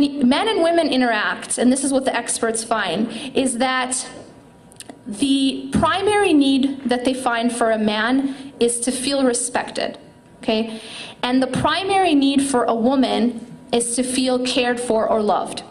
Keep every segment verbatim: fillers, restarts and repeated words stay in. when men and women interact, and this is what the experts find, is that the primary need that they find for a man is to feel respected, okay? And the primary need for a woman is to feel cared for or loved.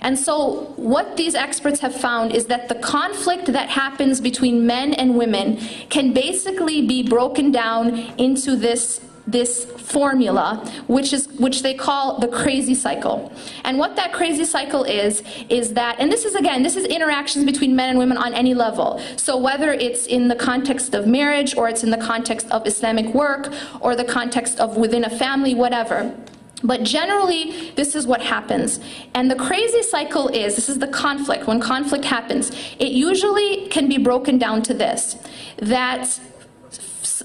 And so what these experts have found is that the conflict that happens between men and women can basically be broken down into this this formula, which is which they call the crazy cycle. And what that crazy cycle is, is that, and this is again, this is interactions between men and women on any level. So whether it's in the context of marriage, or it's in the context of Islamic work, or the context of within a family, whatever. But generally, this is what happens. And the crazy cycle is, this is the conflict, when conflict happens, it usually can be broken down to this, that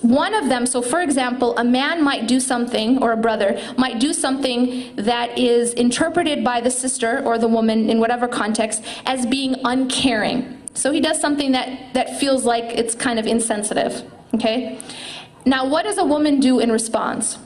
one of them, so for example, a man might do something, or a brother might do something that is interpreted by the sister or the woman in whatever context as being uncaring. So he does something that, that feels like it's kind of insensitive, okay? Now what does a woman do in response?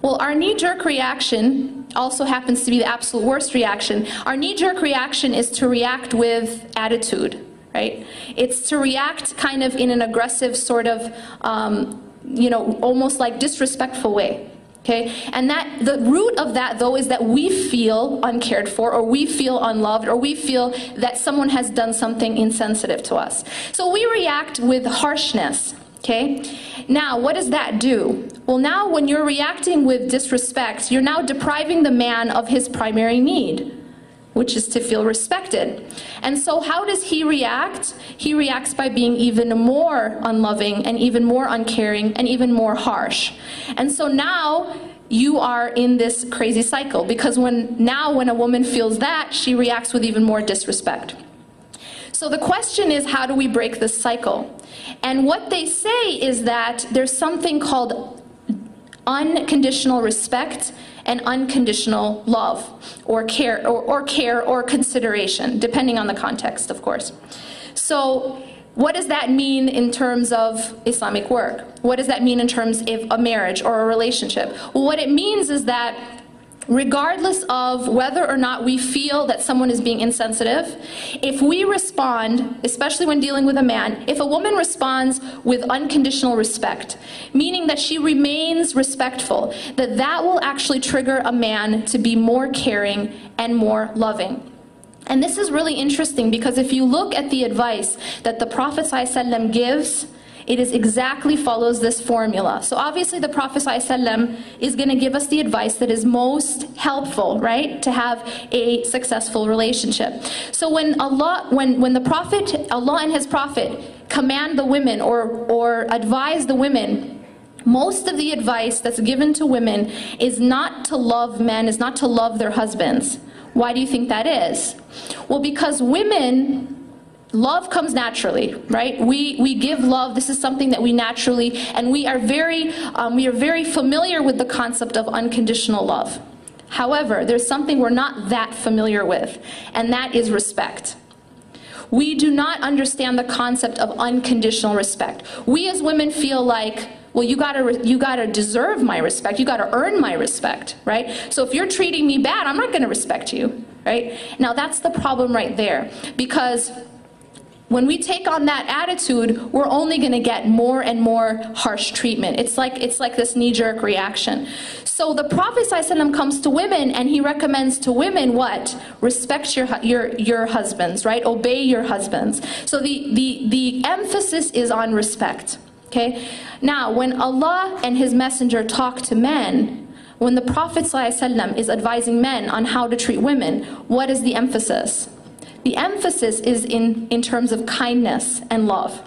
Well, our knee-jerk reaction also happens to be the absolute worst reaction. Our knee-jerk reaction is to react with attitude, right? It's to react kind of in an aggressive sort of, um, you know, almost like disrespectful way, okay? And that, the root of that, though, is that we feel uncared for, or we feel unloved, or we feel that someone has done something insensitive to us. So we react with harshness. Okay? Now, what does that do? Well, now when you're reacting with disrespect, you're now depriving the man of his primary need, which is to feel respected. And so how does he react? He reacts by being even more unloving, and even more uncaring, and even more harsh. And so now you are in this crazy cycle, because when now when a woman feels that, she reacts with even more disrespect. So the question is, how do we break this cycle? And what they say is that there's something called unconditional respect and unconditional love, or care, or, or care or consideration, depending on the context, of course. So what does that mean in terms of Islamic work? What does that mean in terms of a marriage or a relationship? Well, what it means is that regardless of whether or not we feel that someone is being insensitive, if we respond, especially when dealing with a man, if a woman responds with unconditional respect, meaning that she remains respectful, that that will actually trigger a man to be more caring and more loving. And this is really interesting, because if you look at the advice that the Prophet ﷺ gives, it is exactly follows this formula. So obviously the Prophet ﷺ is going to give us the advice that is most helpful, right, to have a successful relationship. So when Allah, when, when the Prophet, Allah and His Prophet command the women, or, or advise the women, most of the advice that's given to women is not to love men, is not to love their husbands. Why do you think that is? Well, because women, love comes naturally, right? We, we give love. This is something that we naturally, and we are very, um, we are very familiar with the concept of unconditional love. However, there's something we're not that familiar with, and that is respect. We do not understand the concept of unconditional respect. We as women feel like, well, you gotta, you gotta deserve my respect. You gotta earn my respect, right? So if you're treating me bad, I'm not gonna respect you, right? Now that's the problem right there, because when we take on that attitude, we're only going to get more and more harsh treatment. It's like, it's like this knee-jerk reaction. So the Prophet ﷺ comes to women and he recommends to women what? Respect your, your, your husbands, right? Obey your husbands. So the, the, the emphasis is on respect, okay? Now, when Allah and His Messenger talk to men, when the Prophet ﷺ is advising men on how to treat women, what is the emphasis? The emphasis is in, in terms of kindness and love.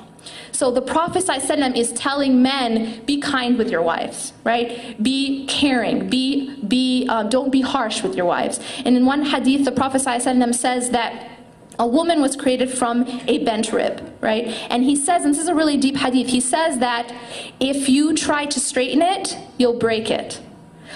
So the Prophet ﷺ is telling men, be kind with your wives, right? Be caring, be, be, uh, don't be harsh with your wives. And in one hadith, the Prophet ﷺ says that a woman was created from a bent rib, right? And he says, and this is a really deep hadith, he says that if you try to straighten it, you'll break it.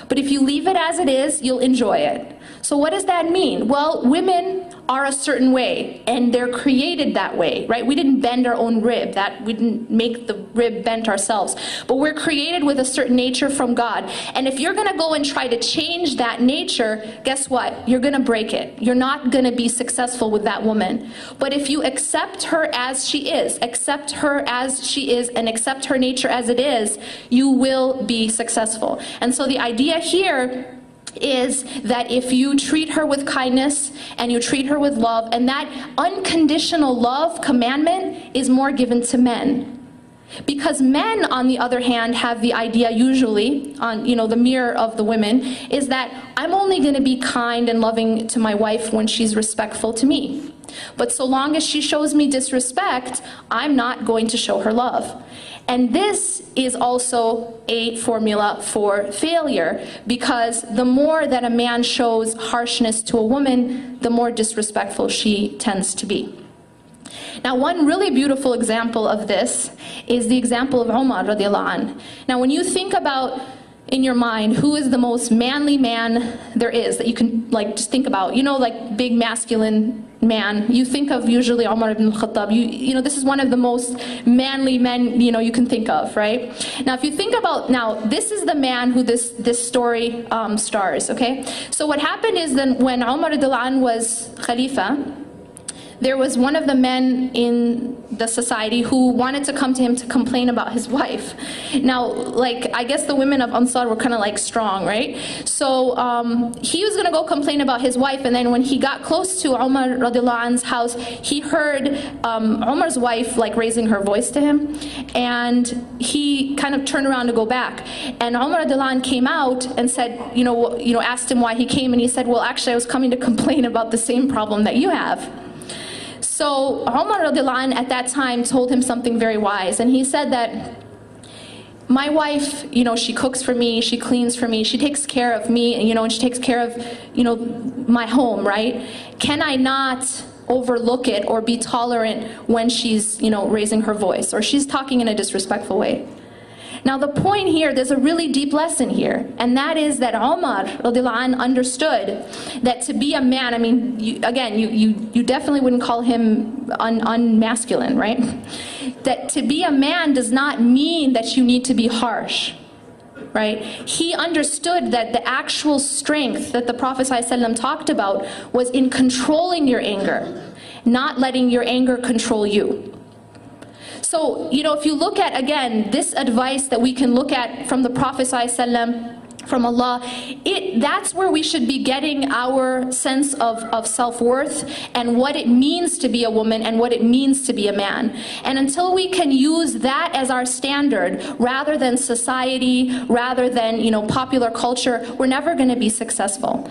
But if you leave it as it is, you'll enjoy it. So what does that mean? Well, women are a certain way, and they're created that way, right? We didn't bend our own rib, that we didn't make the rib bent ourselves, but we're created with a certain nature from God. And if you're gonna go and try to change that nature, guess what? You're gonna break it. You're not gonna be successful with that woman. But if you accept her as she is, accept her as she is, and accept her nature as it is, you will be successful. And so the idea here is that if you treat her with kindness and you treat her with love, and that unconditional love commandment is more given to men. Because men, on the other hand, have the idea usually, on you know, the mirror of the women, is that I'm only going to be kind and loving to my wife when she's respectful to me. But so long as she shows me disrespect, I'm not going to show her love. And this is also a formula for failure, because the more that a man shows harshness to a woman, the more disrespectful she tends to be. Now, one really beautiful example of this is the example of Umar radiallahu anh. Now, when you think about in your mind who is the most manly man there is that you can like just think about, you know, like big masculine man, you think of usually Umar ibn Khattab. You, you know, this is one of the most manly men, you know, you can think of, right? Now, if you think about, now, this is the man who this, this story um, stars, okay? So what happened is then when Umar was Khalifa, there was one of the men in the society who wanted to come to him to complain about his wife. Now, like, I guess the women of Ansar were kind of like strong, right? So um, he was gonna go complain about his wife, and then when he got close to Umar radiallahu anhu's house, he heard um, Umar's wife like raising her voice to him, and he kind of turned around to go back. And Umar radiallahu anhu came out and said, you know, you know, asked him why he came, and he said, well, actually, I was coming to complain about the same problem that you have. So Umar radiallahu anhu at that time told him something very wise, and he said that my wife, you know, she cooks for me, she cleans for me, she takes care of me, and you know, and she takes care of, you know, my home, right? Can I not overlook it or be tolerant when she's, you know, raising her voice or she's talking in a disrespectful way? Now the point here, there's a really deep lesson here, and that is that Umar radiallahu anhu understood that to be a man, I mean, you, again, you, you, you definitely wouldn't call him un, unmasculine, right? That to be a man does not mean that you need to be harsh, right? He understood that the actual strength that the Prophet ﷺ talked about was in controlling your anger, not letting your anger control you. So, you know, if you look at, again, this advice that we can look at from the Prophet ﷺ, from Allah, it, that's where we should be getting our sense of, of self-worth and what it means to be a woman and what it means to be a man. And until we can use that as our standard, rather than society, rather than, you know, popular culture, we're never going to be successful.